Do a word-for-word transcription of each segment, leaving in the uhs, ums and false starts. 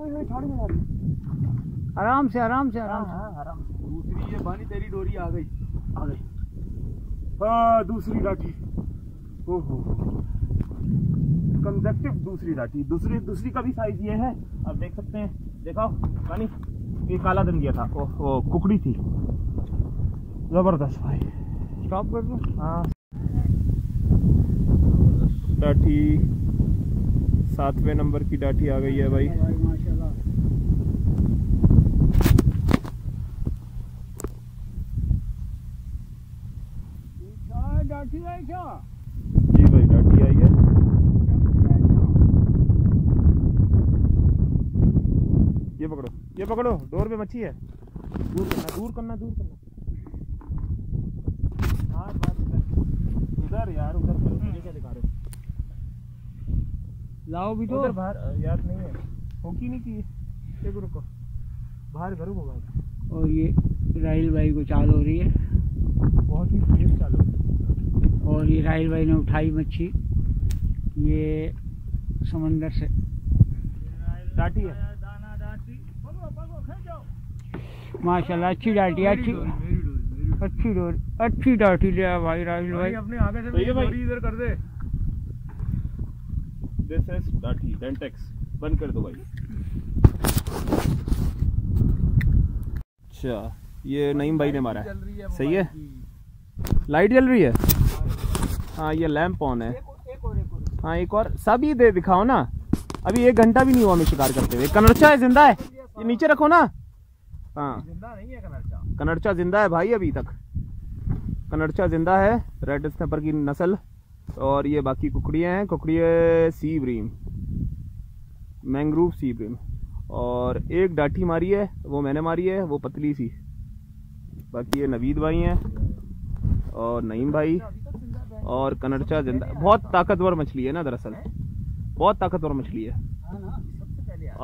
आराम से आराम से आराम से आराम से। दूसरी ये बानी तेरी डोरी आ गई आ गई हाँ दूसरी डाटी। ओहो कंजक्टिव दूसरी डाटी। दूसरी दूसरी का भी साइज ये है, आप देख सकते हैं। देखो बानी ये काला दिन गया था। ओहो कुकड़ी थी जबरदस्त भाई। स्टॉप कर दो। हाँ डाटी सातवें नंबर की डाटी आ गई है भाई, भाई माशाल्लाह। डाटी आई क्या? जी भाई डाटी आई है। ये पकड़ो ये पकड़ो, डोर पे मच्छी है। दूर करना दूर करना दूर करना। हाँ उधर यार उधर करो, मुझे क्या दिखा रहे हो? लाओ भी तो बाहर यार। नहीं है होकी नहीं की, रुको बाहर करो को भाई। और ये राहिल भाई को चाल हो रही है, बहुत ही तेज चाल हो रही है। और ये राहिल भाई ने उठाई मच्छी, ये समंदर से डाटी है माशाल्लाह। अच्छी डाटी है, अच्छी अच्छी डोरी अच्छी डाटी लिया भाई राहिल भाई अपने आगे से। इधर कर दे दिस इज डाटी डेंटेक्स। बंद कर दो भाई। अच्छा ये नईम भाई ने मारा है, सही है। लाइट जल रही है हाँ। ये लैंप ऑन है हाँ। एक और सब ही दे दिखाओ ना। अभी एक घंटा भी नहीं हुआ हमें शिकार करते हुए। कनरचा है जिंदा है, ये नीचे रखो ना। हाँ कनरचा जिंदा है भाई, अभी तक कनरचा जिंदा है। रेड स्नैपर की नस्ल। और ये बाकी कुकड़ियाँ हैं, कुकड़ियाँ sea bream, mangrove sea bream. और एक डाठी मारी है, वो मैंने मारी है, वो पतली सी। बाकी ये नवीद भाई हैं और नईम भाई। और कनरचा जिंदा, बहुत ताकतवर मछली है ना दरअसल, बहुत ताकतवर मछली है।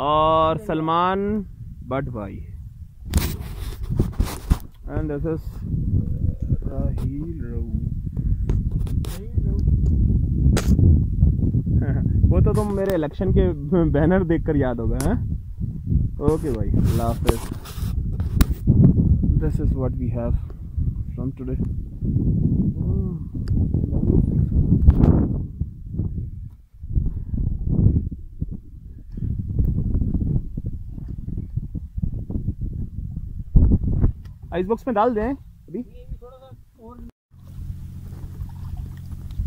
और सलमान बट भाई एंड दिस इज राहील। वो तो तुम मेरे इलेक्शन के बैनर देखकर याद होगा हैं। ओके भाई अल्लाह हाफिज़। This is what we have from today. Ice box में डाल दें अभी।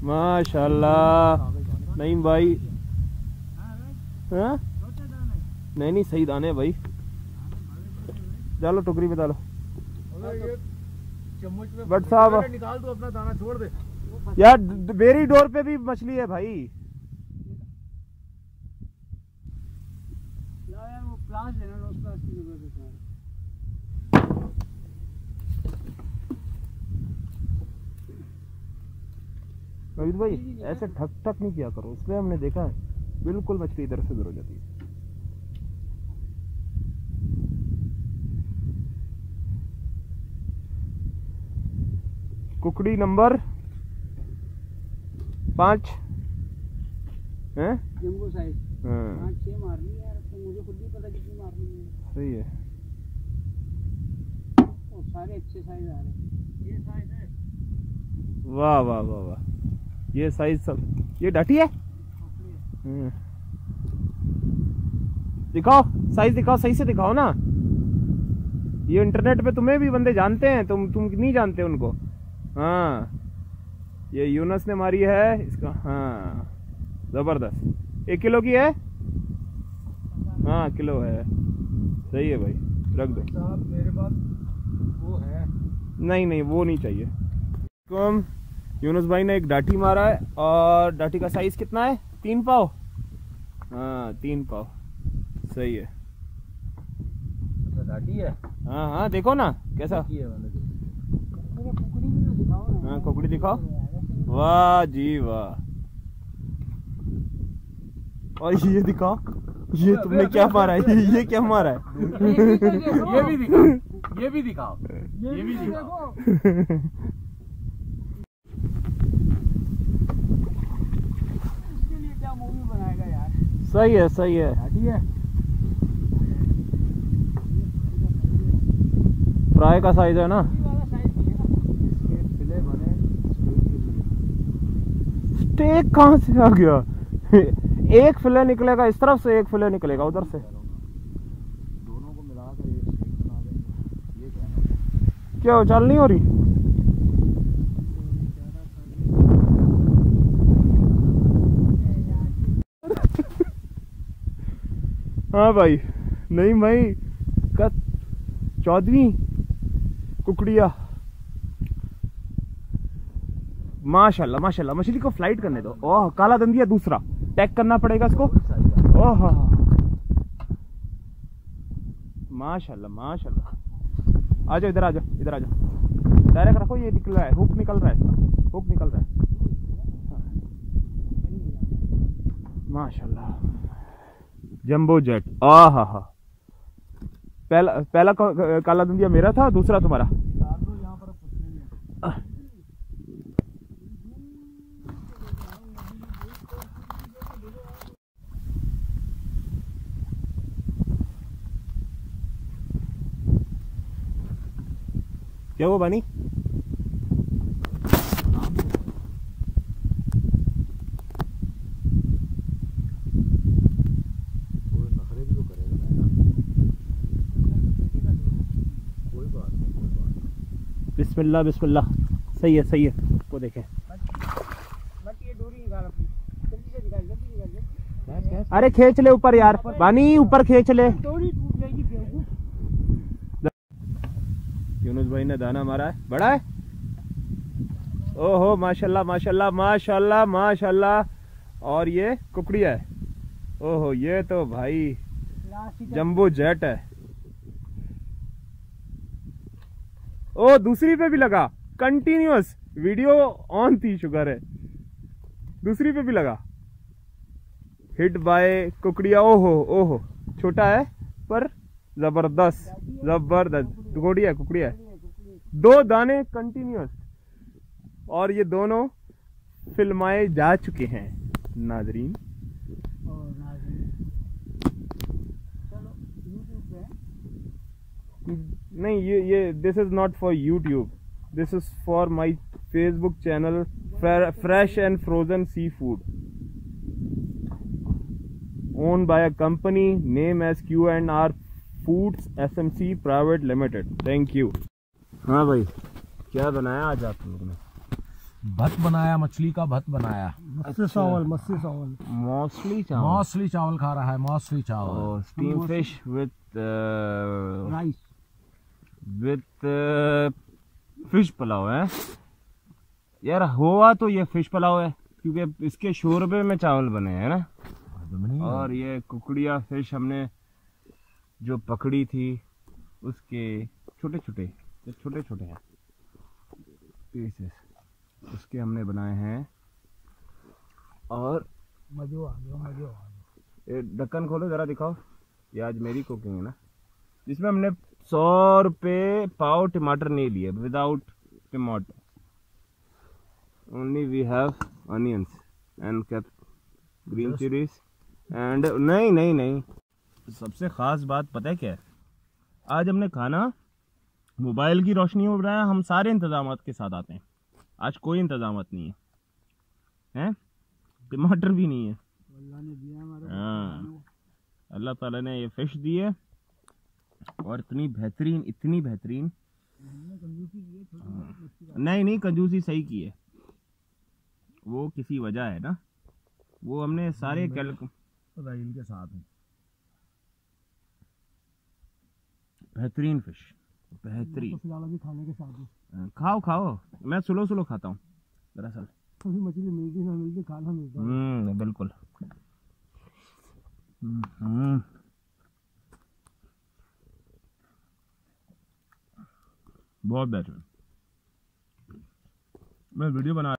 माशाल्लाह नईम भाई हाँ? नहीं नहीं सही दाने भाई। डालो टोकरी में डालो। बट साहब निकाल दो अपना दाना, छोड़ दे यार। मेरी डोर पे भी मछली है भाई। यार वो प्लांट लेना उसका अच्छी जगह से। रवित भाई ऐसे ठक ठक नहीं किया करो, इसलिए हमने देखा है बिल्कुल मछली इधर से उधर हो जाती है। कुकड़ी नंबर पाँच हैं जंबो साइज हाँ। छह मारनी है यार, तो मुझे खुद नहीं पता कितनी मारनी है। सही है तो सारे अच्छे साइज आ रहे हैं। ये साइज है वाह वाह वाह वाह। ये साइज सब ये डाटी है दिखाओ, साइज दिखाओ, सही से दिखाओ ना। ये इंटरनेट पे तुम्हें भी बंदे जानते हैं, तुम तुम नहीं जानते उनको हाँ। ये यूनस ने मारी है इसका हाँ जबरदस्त। एक किलो की है हाँ, किलो है। सही है भाई रख दो। मेरे पास वो है नहीं नहीं वो नहीं चाहिए। यूनुस भाई ने एक डाटी मारा है और डाटी का साइज कितना है? तीन पाव हाँ तीन पाव सही है। तो डाटी है हाँ हाँ देखो ना कैसा हाँ। कुकड़ी दिखाओ वाह जी वाह। और ये दिखाओ ये तुमने क्या मारा है, ये क्या मारा है? ये भी दिखाओ ये भी दिखाओ ये भी दिखाओ। सही है सही है, है। राय का साइज है ना, स्टेक कहाँ से आ गया? एक फिले निकलेगा इस तरफ से, एक फिले निकलेगा उधर से, दोनों को मिला कर ये स्टेक बना देंगे। ये क्या क्या हो, चाल नहीं हो रही? हाँ भाई, नहीं भाई का चौदहवीं कुकड़िया, माशाल्लाह माशाल्लाह। मछली को फ्लाइट करने दो। ओह काला दंदिया दूसरा, टैग करना पड़ेगा इसको। ओह माशाल्लाह माशाल्लाह। आ जाओ इधर, आ जाओ इधर, आ जाओ। डायरेक्ट रखो, ये निकल रहा है, हुक निकल रहा है इसका, हुक निकल रहा है। माशाल्लाह जंबो जेट। आ हा हा, पहला पहला काला दंदिया मेरा था, दूसरा तुम्हारा। क्या वो बानी बिस्मिल्लाह बिस्मिल्लाह, सही है सही है। वो देखें, अरे खींच ले ऊपर यार बानी, ऊपर खींच ले। यूनुस भाई ने दाना मारा है, बड़ा है। ओहो माशाल्लाह माशाल्लाह माशाल्लाह माशाल्लाह। और ये कुकड़िया है। ओहो ये तो भाई जंबो जेट है। ओ दूसरी पे भी लगा, कंटिन्यूअस वीडियो ऑन थी, शुगर है। दूसरी पे भी लगा, हिट बाय कुकड़िया। ओहो ओहो, छोटा है पर जबरदस्त जबरदस्त घोड़िया कुकड़िया। दो दाने कंटिन्यूअस, और ये दोनों फिल्माए जा चुके हैं नाजरीन। नहीं ये ये this is not for YouTube, this is for my Facebook channel fresh and frozen sea food, own by a company name as Q and R foods S M C private limited. Thank you. हाँ भाई क्या बनाया आज आप लोगों ने? भत बनाया, मछली का भत बनाया। मौसली चावल, मौसली चावल, मौसली चावल, मौसली चावल खा रहा है। मौसली चावल, steam fish with rice with fish pulao है यार। हुआ तो ये फिश पुलाव है क्योंकि इसके शोरबे में चावल बने हैं ना। और ये कुकड़िया फिश हमने जो पकड़ी थी उसके छोटे छोटे छोटे छोटे हैं पीसेस, उसके हमने बनाए हैं। और मज़ा आ गया, मज़ा आ गया। ढक्कन खोलो ज़रा, दिखाओ। ये आज मेरी कुकिंग है ना, जिसमें हमने सौ रुपये पाव टमाटर नहीं लिए, विदाउट टमाटर, only we have onions and cap green chillies and. नहीं नहीं नहीं, सबसे ख़ास बात पता है क्या है? आज हमने खाना मोबाइल की रोशनी में बनाया। हम सारे इंतजामात के साथ आते हैं, आज कोई इंतजामात नहीं है, हैं टमाटर भी नहीं है। हाँ अल्लाह ताला ने ये फिश दी है, और इतनी बेहतरीन इतनी बेहतरीन। नहीं नहीं कंजूसी सही की है, वो किसी वजह है ना, वो हमने सारे कल राहील के साथ हैं। बेहतरीन फिश, बेहतरीन तो खाने के साथ। खाओ खाओ, मैं स्लो स्लो खाता हूँ दरअसल, मछली मिलती ना मिलती खाना मिलता है। बिल्कुल। हम्म बहुत बेहतर। मैं वीडियो बना